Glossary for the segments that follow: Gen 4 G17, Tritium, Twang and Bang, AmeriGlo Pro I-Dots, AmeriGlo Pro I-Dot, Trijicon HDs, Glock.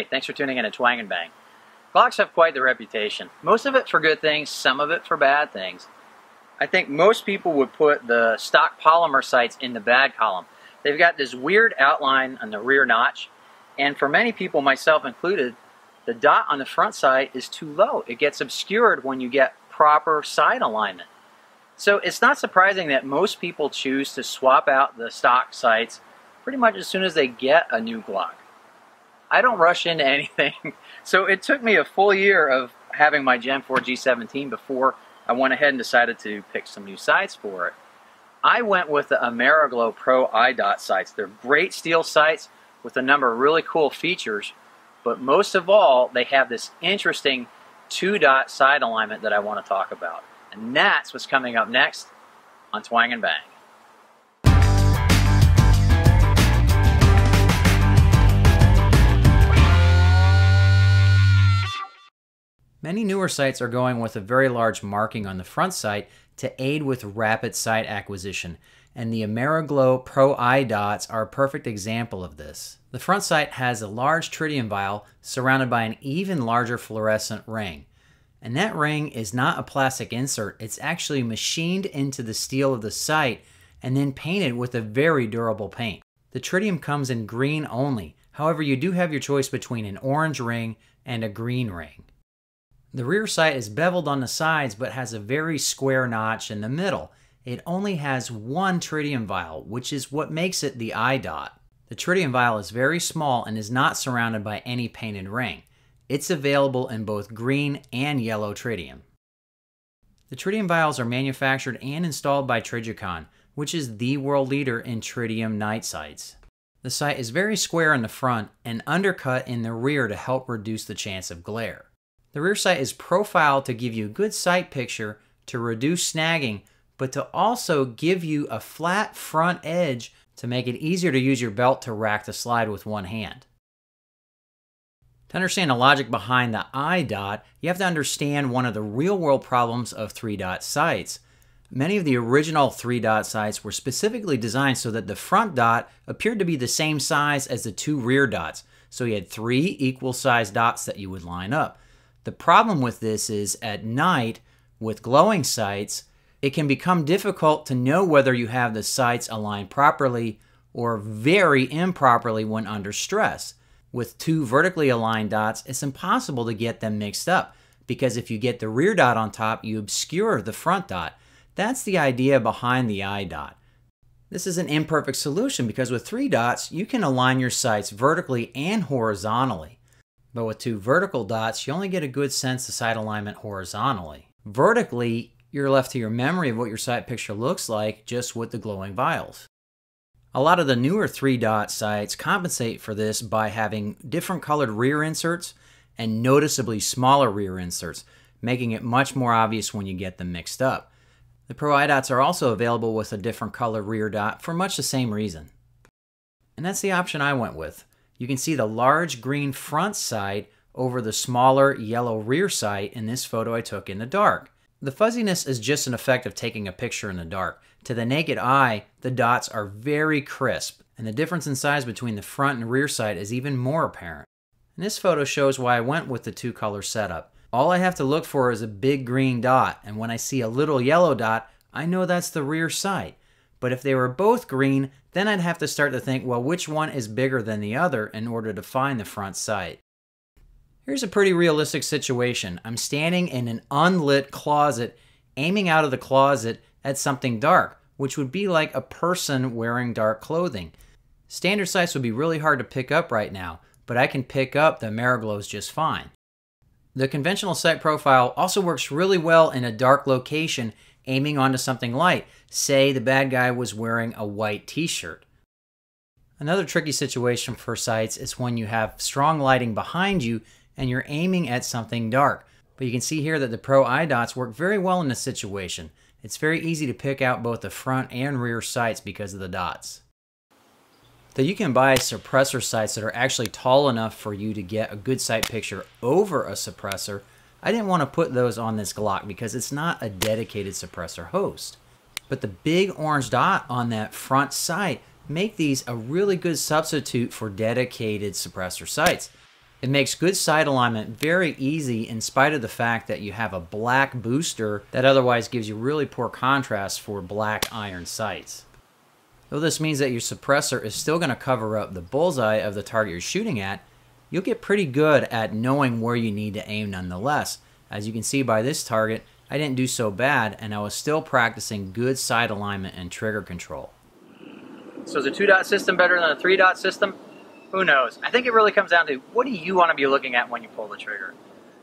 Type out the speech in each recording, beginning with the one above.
Hey, thanks for tuning in to Twang and Bang. Clocks have quite the reputation. Most of it for good things, some of it for bad things. I think most people would put the stock polymer sights in the bad column. They've got this weird outline on the rear notch, and for many people, myself included, the dot on the front sight is too low. It gets obscured when you get proper side alignment. So it's not surprising that most people choose to swap out the stock sights pretty much as soon as they get a new Glock. I don't rush into anything, so it took me a full year of having my Gen 4 G17 before I went ahead and decided to pick some new sights for it. I went with the AmeriGlo Pro I-Dot sights. They're great steel sights with a number of really cool features, but most of all, they have this interesting 2-dot side alignment that I want to talk about. And that's what's coming up next on Twang and Bang. Many newer sights are going with a very large marking on the front sight to aid with rapid sight acquisition, and the AmeriGlo Pro I-Dots are a perfect example of this. The front sight has a large tritium vial surrounded by an even larger fluorescent ring, and that ring is not a plastic insert, it's actually machined into the steel of the sight and then painted with a very durable paint. The tritium comes in green only, however you do have your choice between an orange ring and a green ring. The rear sight is beveled on the sides but has a very square notch in the middle. It only has one tritium vial, which is what makes it the I-Dot. The tritium vial is very small and is not surrounded by any painted ring. It's available in both green and yellow tritium. The tritium vials are manufactured and installed by Trijicon, which is the world leader in tritium night sights. The sight is very square in the front and undercut in the rear to help reduce the chance of glare. The rear sight is profiled to give you a good sight picture to reduce snagging, but to also give you a flat front edge to make it easier to use your belt to rack the slide with one hand. To understand the logic behind the I-Dot, you have to understand one of the real-world problems of 3-dot sights. Many of the original 3-dot sights were specifically designed so that the front dot appeared to be the same size as the two rear dots, so you had three equal-sized dots that you would line up. The problem with this is at night, with glowing sights, it can become difficult to know whether you have the sights aligned properly or very improperly when under stress. With two vertically aligned dots, it's impossible to get them mixed up because if you get the rear dot on top, you obscure the front dot. That's the idea behind the I-Dot. This is an imperfect solution because with 3 dots, you can align your sights vertically and horizontally. But with two vertical dots, you only get a good sense of sight alignment horizontally. Vertically, you're left to your memory of what your sight picture looks like just with the glowing vials. A lot of the newer 3-dot sights compensate for this by having different colored rear inserts and noticeably smaller rear inserts, making it much more obvious when you get them mixed up. The Pro I-Dots are also available with a different color rear dot for much the same reason. And that's the option I went with. You can see the large green front sight over the smaller yellow rear sight in this photo I took in the dark. The fuzziness is just an effect of taking a picture in the dark. To the naked eye, the dots are very crisp, and the difference in size between the front and rear sight is even more apparent. And this photo shows why I went with the two-color setup. All I have to look for is a big green dot, and when I see a little yellow dot, I know that's the rear sight. But if they were both green, then I'd have to start to think, well, which one is bigger than the other in order to find the front sight. Here's a pretty realistic situation. I'm standing in an unlit closet, aiming out of the closet at something dark, which would be like a person wearing dark clothing. Standard sights would be really hard to pick up right now, but I can pick up the AmeriGlos just fine. The conventional sight profile also works really well in a dark location aiming onto something light. Say the bad guy was wearing a white t-shirt. Another tricky situation for sights is when you have strong lighting behind you and you're aiming at something dark. But you can see here that the Pro I-Dots work very well in this situation. It's very easy to pick out both the front and rear sights because of the dots. So you can buy suppressor sights that are actually tall enough for you to get a good sight picture over a suppressor. I didn't want to put those on this Glock because it's not a dedicated suppressor host. But the big orange dot on that front sight make these a really good substitute for dedicated suppressor sights. It makes good sight alignment very easy in spite of the fact that you have a black booster that otherwise gives you really poor contrast for black iron sights. Though this means that your suppressor is still going to cover up the bullseye of the target you're shooting at, you'll get pretty good at knowing where you need to aim nonetheless. As you can see by this target, I didn't do so bad and I was still practicing good sight alignment and trigger control. So is a 2-dot system better than a 3-dot system? Who knows? I think it really comes down to what do you want to be looking at when you pull the trigger.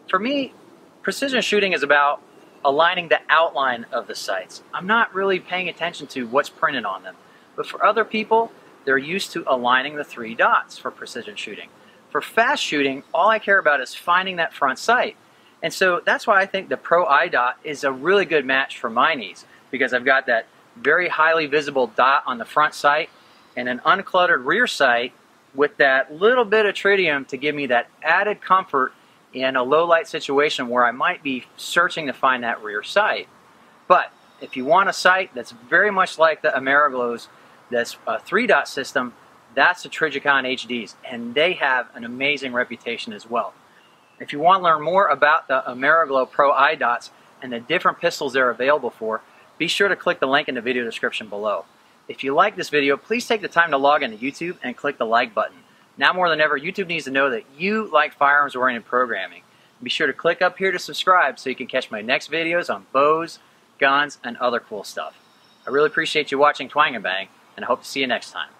For me, precision shooting is about aligning the outline of the sights. I'm not really paying attention to what's printed on them. But for other people, they're used to aligning the 3 dots for precision shooting. For fast shooting, all I care about is finding that front sight. And so that's why I think the Pro I-Dot is a really good match for my needs, because I've got that very highly visible dot on the front sight and an uncluttered rear sight with that little bit of tritium to give me that added comfort in a low light situation where I might be searching to find that rear sight. But if you want a sight that's very much like the AmeriGlo's, that's a 3-dot system, that's the Trijicon HDs, and they have an amazing reputation as well. If you want to learn more about the AmeriGlo Pro I-Dots and the different pistols they're available for, be sure to click the link in the video description below. If you like this video, please take the time to log into YouTube and click the like button. Now more than ever, YouTube needs to know that you like firearms-oriented programming. Be sure to click up here to subscribe so you can catch my next videos on bows, guns, and other cool stuff. I really appreciate you watching Twang and Bang, and I hope to see you next time.